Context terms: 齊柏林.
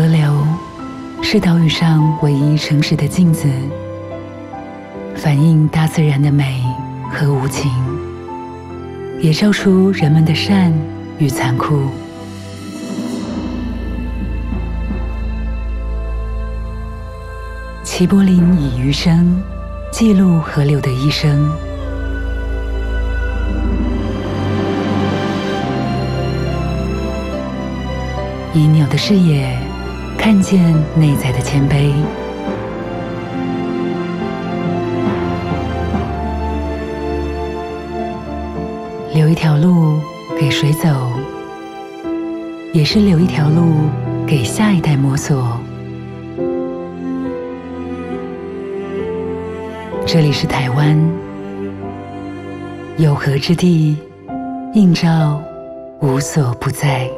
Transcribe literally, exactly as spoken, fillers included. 河流是岛屿上唯一诚实的镜子，反映大自然的美和无情，也照出人们的善与残酷。齐柏林以余生记录河流的一生。以鸟的视野，看见内在的谦卑；留一条路给水走，也是留一条路给下一代摸索。这里是台湾，有河之地，映照无所不在。